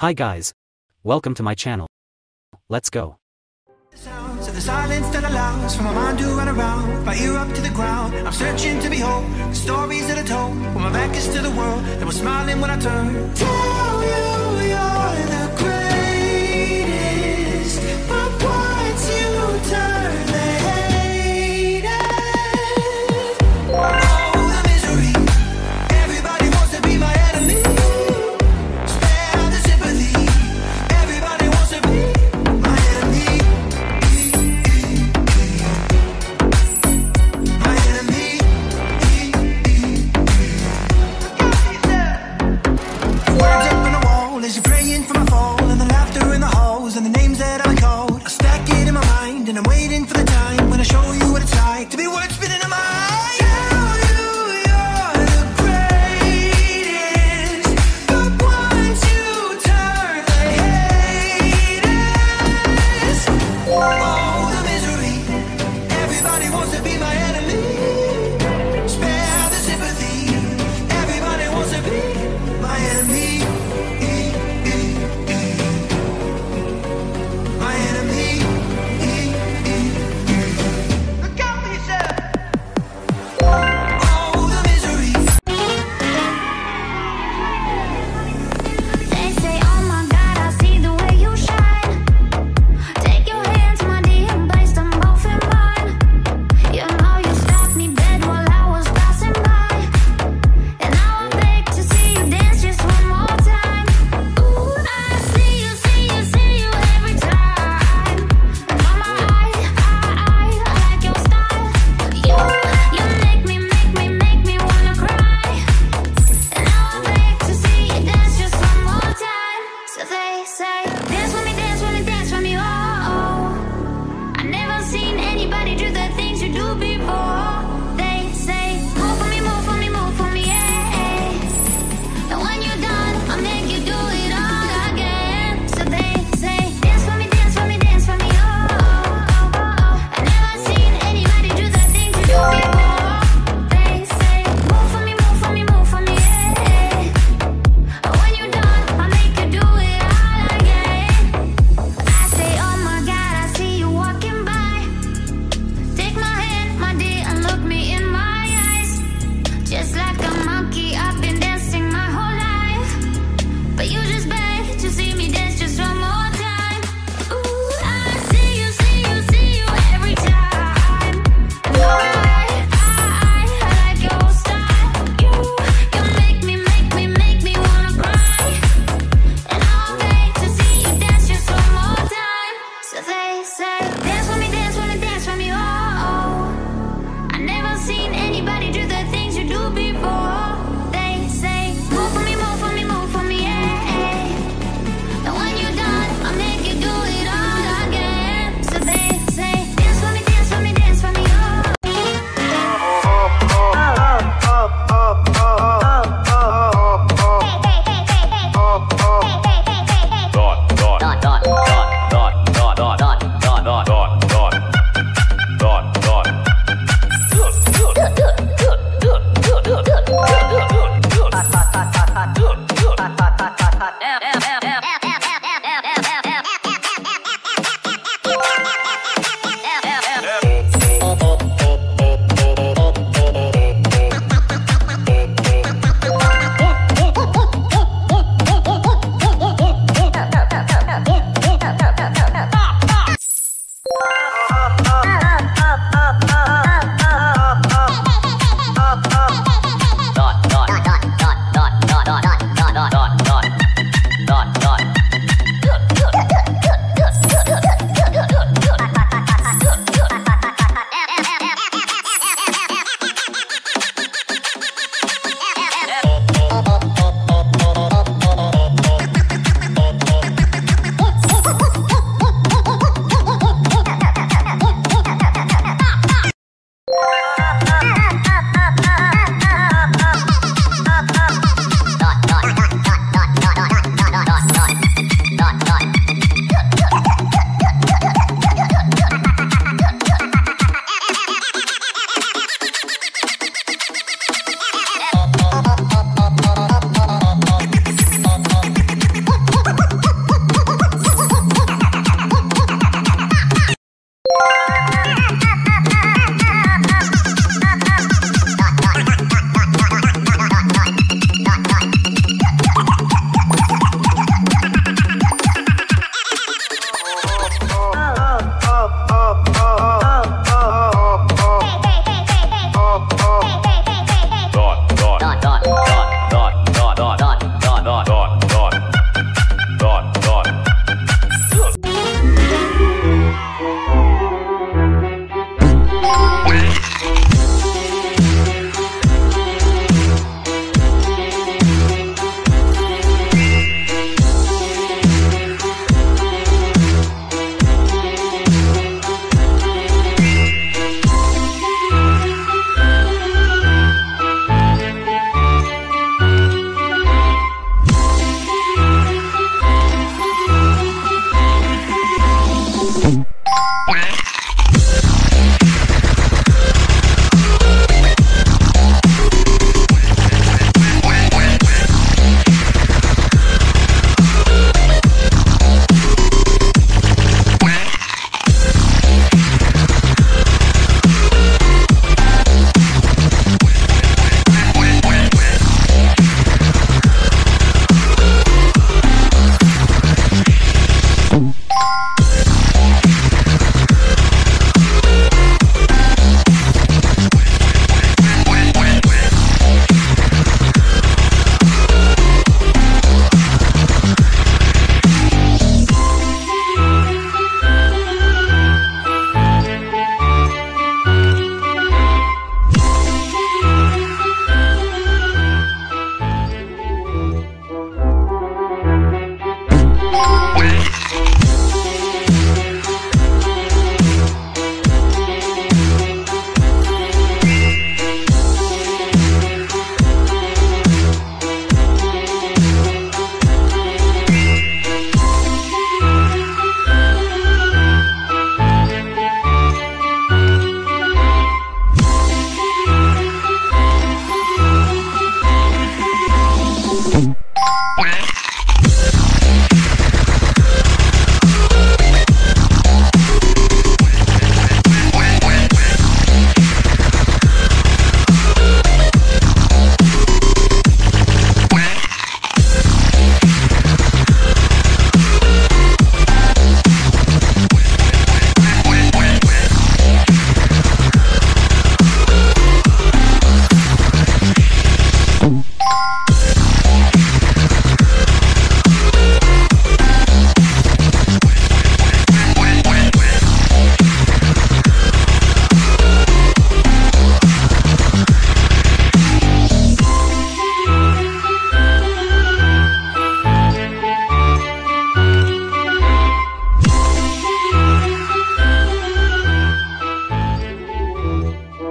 Hi guys, welcome to my channel. Let's go. The sounds of the silence that allows for my mind to run around, with my ear up to the ground. I'm searching to behold the stories that are told, when my back is to the world that was smiling when I turned. Tell you you're the greatest, but once you turn the haters, oh the misery. Everybody wants to be my enemy.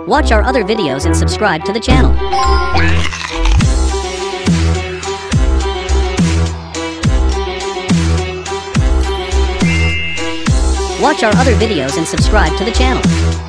Watch our other videos and subscribe to the channel. Watch our other videos and subscribe to the channel.